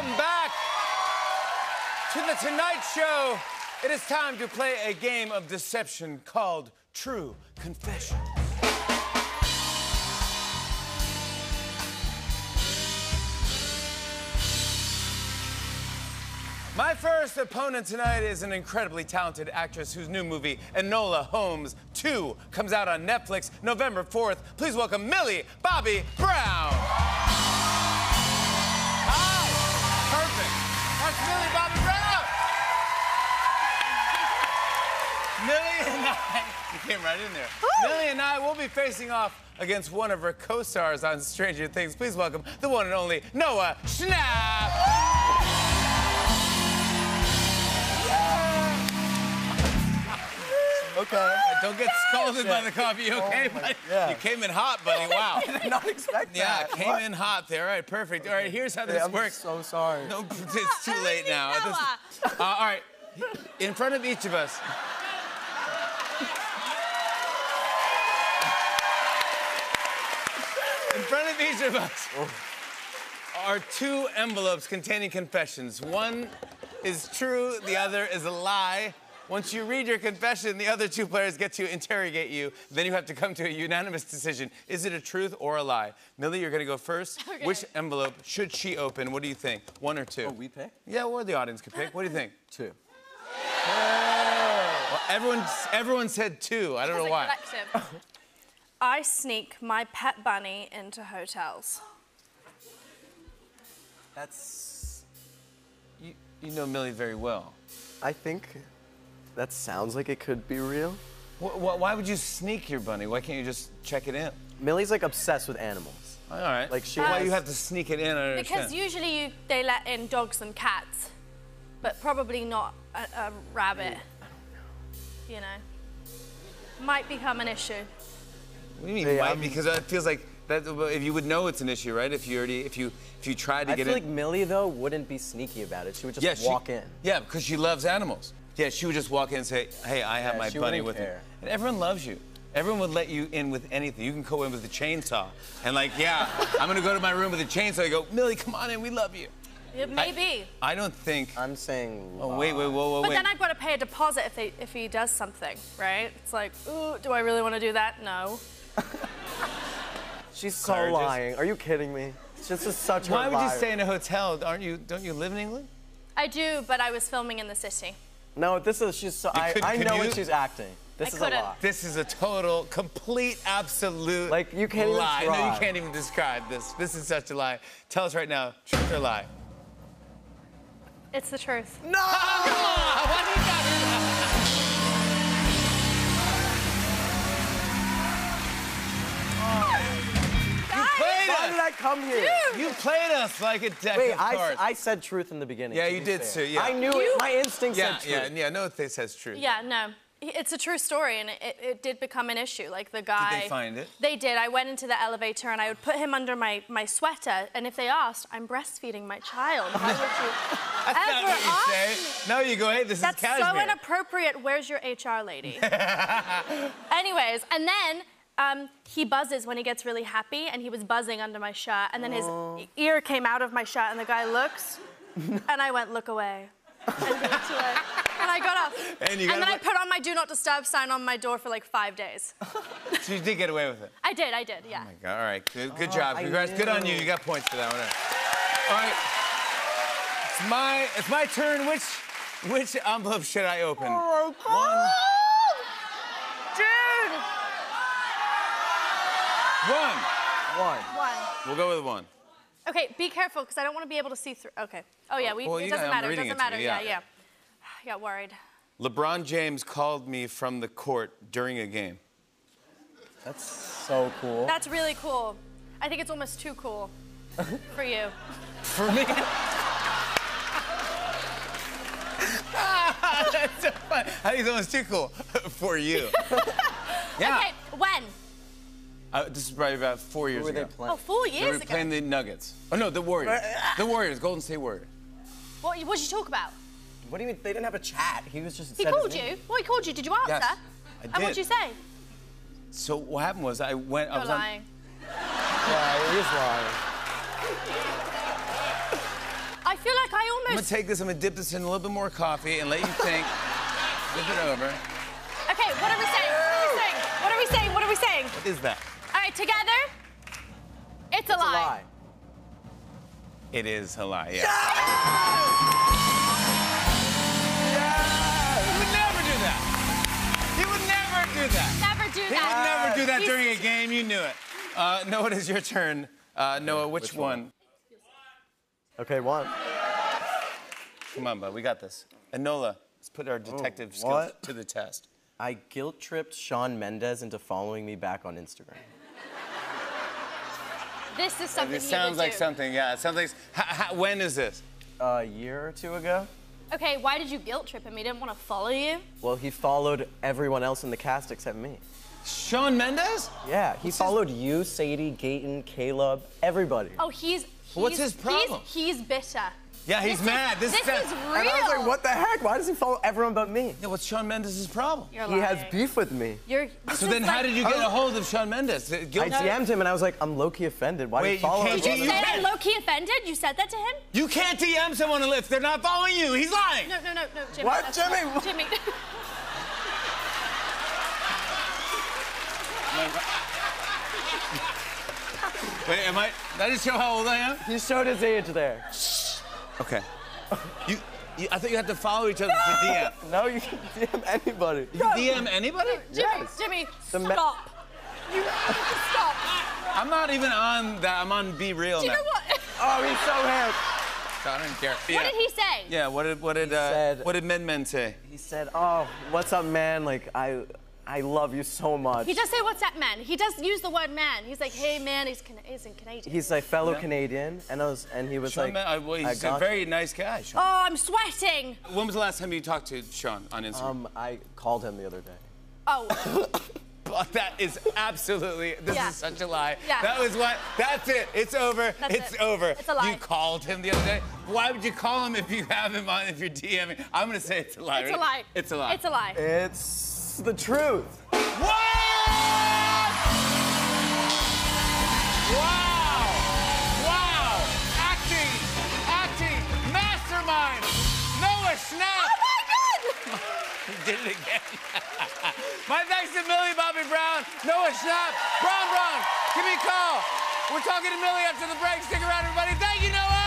Welcome back to The Tonight Show. It is time to play a game of deception called True Confessions. My first opponent tonight is an incredibly talented actress whose new movie, Enola Holmes 2, comes out on Netflix November 4th. Please welcome Millie Bobby Brown. You came right in there. Ooh. Millie and I will be facing off against one of her co-stars on Stranger Things. Please welcome the one and only Noah Schnapp. Yeah. Okay. Don't get scolded by the coffee. You okay, buddy? Yeah. You came in hot, buddy. Wow. I did not expect that. Yeah, came in hot there. All right, perfect. Okay. All right, here's how this works. I'm so sorry. No, it's too late now. All right, in front of each of us. In front of each of us are two envelopes containing confessions. One is true, the other is a lie. Once you read your confession, the other two players get to interrogate you. Then you have to come to a unanimous decision. Is it a truth or a lie? Millie, you're gonna go first. Okay. Which envelope should she open? What do you think? One or two? Oh, we pick? Yeah, or the audience could pick. What do you think? Two. Oh. Well, everyone said two. I don't know why. Collective. I sneak my pet bunny into hotels. That's... You know Millie very well. I think that sounds like it could be real. Why would you sneak your bunny? Why can't you just check it in? Millie's like obsessed with animals. All right. Like she. Why you have to sneak it in? I don't understand. Usually they let in dogs and cats, but probably not a rabbit. I don't know. You know, might become an issue. What do you mean? Why? Because it feels like that. If you would know it's an issue, right? If you already, if you tried to get in. I feel like Millie though wouldn't be sneaky about it. She would just walk in. Yeah, because she loves animals. Yeah, she would just walk in and say, "Hey, I have my bunny with me." And everyone loves you. Everyone would let you in with anything. You can go in with a chainsaw, and like, yeah, I'm gonna go to my room with a chainsaw. I go, Millie, come on in. We love you. Maybe. I don't think. I'm saying. Oh wait, whoa. But then I've got to pay a deposit if he does something, right? It's like, ooh, do I really want to do that? No. She's so lying. Are you kidding me? This is such a lie. Why would you stay in a hotel? Don't you live in England? I do, but I was filming in the city. No, this is I know when she's acting. This is a lie. This is a total, complete, absolute like you can't lie. Even no, you can't even describe this. This is such a lie. Tell us right now, truth or lie? It's the truth. No! Why do you got to do that? Why did I come here? Dude. You played us like a deck of cards. I said truth in the beginning. Yeah, you did, Sue. Yeah. I knew it. My instinct said truth. Yeah, no, it says truth. Yeah, no. It's a true story, and it did become an issue. Like, the guy... Did they find it? They did. I went into the elevator, and I would put him under my sweater, and if they asked, I'm breastfeeding my child. Why would you ever ask me? No, you go, hey, this is cashmere. That's so inappropriate. Where's your HR lady? Anyways, and then... he buzzes when he gets really happy, and he was buzzing under my shirt, and then his ear came out of my shirt, and the guy looks, and I went, look away. And I got up. And then I put on my do not disturb sign on my door for like 5 days. So you did get away with it? I did, yeah. Oh my God, all right, good job. Congrats, good on you. You got points for that one. All right, it's my turn. Which envelope should I open? Oh, one. One. We'll go with one. Okay, be careful, because I don't want to be able to see through. Okay. Oh, yeah, it doesn't matter. It doesn't matter. Yeah. I got worried. LeBron James called me from the court during a game. That's so cool. That's really cool. I think it's almost too cool for you. For me? That's so funny. I think it's almost too cool for you. Yeah. Okay, when? This is probably about 4 years ago. Who were they playing? Oh, 4 years ago? They were playing the Nuggets. Oh, no, the Warriors. The Warriors, Golden State Warriors. What did you talk about? What do you mean? They didn't have a chat. He was just... He called you? Well, he called you. Did you answer? Yes, I did. And what did you say? So what happened was I went... You're lying. Yeah, he is lying. I feel like I almost... I'm going to take this, I'm going to dip this in a little bit more coffee and let you think. Dip it over. Okay, what are we saying? What are we saying? What are we saying? What is that? All right, together. It's a lie. It is a lie, yeah. He would never do that. He would never do that. Never do that. He would never do that during a game. You knew it. Noah, it is your turn. Noah, which one? Okay, one. Come on, bud. We got this. Enola, let's put our detective skills to the test. I guilt-tripped Shawn Mendes into following me back on Instagram. This is something. It sounds like something, yeah. It sounds like. When is this? A year or two ago. Okay, why did you guilt trip him? He didn't want to follow you. Well, he followed everyone else in the cast except me. Shawn Mendes? Yeah, he followed you, Sadie, Gayton, Caleb, everybody. Oh, what's his problem? He's bitter. Yeah, he's mad. This is real. And I was like, what the heck? Why does he follow everyone but me? Yeah, what's Shawn Mendes' problem? He has beef with me. So then how did you get a hold of Shawn Mendes? I DM'd him and I was like, I'm low-key offended. Why do you follow him? Did you say I'm low-key offended? You said that to him? You can't DM someone unless they're not following you. He's lying. No, Jimmy. What, Jimmy? Jimmy. Wait, did I just show how old I am? You showed his age there. Okay. I thought you had to follow each other to DM. No, you can DM anybody. You can DM anybody? Jimmy, stop. You stop. I'm not even on that. I'm on Be Real now. Do you know what? Oh, he's so hip. I don't care. Yeah. What did he say? Yeah, what did Men say? He said, oh, what's up, man? Like, I love you so much. He does say, what's up, man? He does use the word man. He's like, hey, man, he's in Canadian. He's like, fellow Canadian. He's a very nice guy, Shawn. Oh, I'm sweating. When was the last time you talked to Shawn on Instagram? I called him the other day. Oh. That is absolutely, this is such a lie. Yeah. That's it. It's over. It's over. It's a lie. You called him the other day? Why would you call him if you have him on, if you're DMing? I'm going to say it's a lie. It's a lie. It's a lie. It's a lie. It's... the truth. What? Wow. Acting mastermind. Noah Schnapp. Oh my God. He did it again. My thanks to Millie Bobby Brown, Noah Schnapp, Brown. Give me a call. We're talking to Millie after the break. Stick around, everybody. Thank you, Noah.